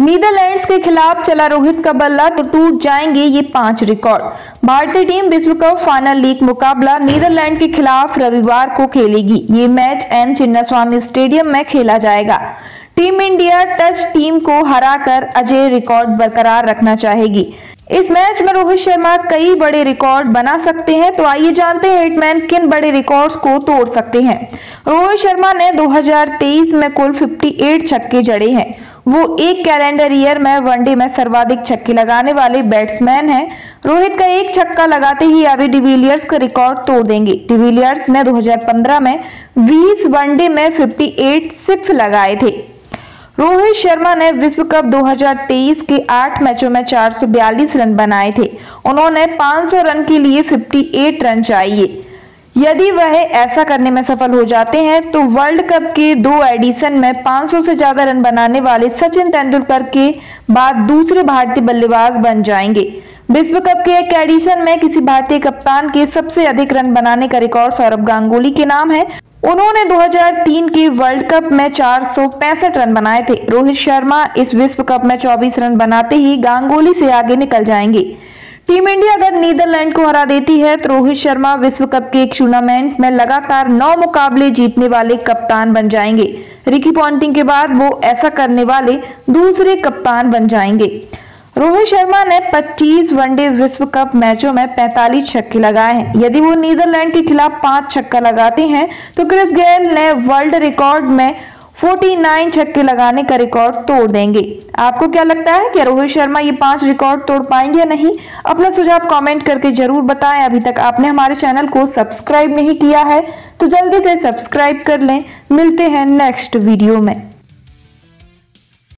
Netherlands के खिलाफ चला रोहित का बल्ला तो टूट जाएंगे ये 5 रिकॉर्ड। भारतीय टीम विश्व कप फाइनल लीग मुकाबला नीदरलैंड के खिलाफ रविवार को खेलेगी। ये मैच एम चिन्नास्वामी स्टेडियम में खेला जाएगा। टीम इंडिया टच टीम को हराकर अजय रिकॉर्ड बरकरार रखना चाहेगी। इस मैच में रोहित शर्मा कई बड़े रिकॉर्ड बना सकते हैं, तो आइए जानते हैं हिटमैन किन बड़े रिकॉर्ड्स को तोड़ सकते हैं। रोहित शर्मा ने 2023 में कुल 58 छक्के जड़े हैं। वो एक कैलेंडर ईयर में वनडे में सर्वाधिक छक्के लगाने वाले बैट्समैन हैं। रोहित का एक छक्का लगाते ही अभी डिविलियर्स का रिकॉर्ड तोड़ देंगे। डिविलियर्स ने 2015 में 20 वनडे में 58 सिक्स लगाए थे। रोहित शर्मा ने विश्व कप 2023 के 8 मैचों में 442 रन बनाए थे। उन्होंने 500 रन के लिए 58 रन चाहिए। यदि वह ऐसा करने में सफल हो जाते हैं तो वर्ल्ड कप के 2 एडिशन में 500 से ज्यादा रन बनाने वाले सचिन तेंदुलकर के बाद दूसरे भारतीय बल्लेबाज बन जाएंगे। विश्व कप के एक एडिशन में किसी भारतीय कप्तान के सबसे अधिक रन बनाने का रिकॉर्ड सौरभ गांगुली के नाम है। उन्होंने 2003 के वर्ल्ड कप में 465 रन बनाए थे। रोहित शर्मा इस विश्व कप में 24 रन बनाते ही गांगुली से आगे निकल जाएंगे। टीम इंडिया अगर नीदरलैंड को हरा देती है तो रोहित शर्मा विश्व कप के एक टूर्नामेंट में लगातार 9 मुकाबले जीतने वाले कप्तान बन जाएंगे। रिकी पॉन्टिंग के बाद वो ऐसा करने वाले दूसरे कप्तान बन जाएंगे। रोहित शर्मा ने 25 वनडे विश्व कप मैचों में 45 छक्के लगाए हैं। यदि वो नीदरलैंड के खिलाफ 5 छक्का लगाते हैं तो क्रिस गायल ने वर्ल्ड रिकॉर्ड में 49 छक्के लगाने का रिकॉर्ड तोड़ देंगे। आपको क्या लगता है कि रोहित शर्मा ये 5 रिकॉर्ड तोड़ पाएंगे या नहीं? अपना सुझाव कमेंट करके जरूर बताएं। अभी तक आपने हमारे चैनल को सब्सक्राइब नहीं किया है तो जल्दी से सब्सक्राइब कर लें। मिलते हैं नेक्स्ट वीडियो में।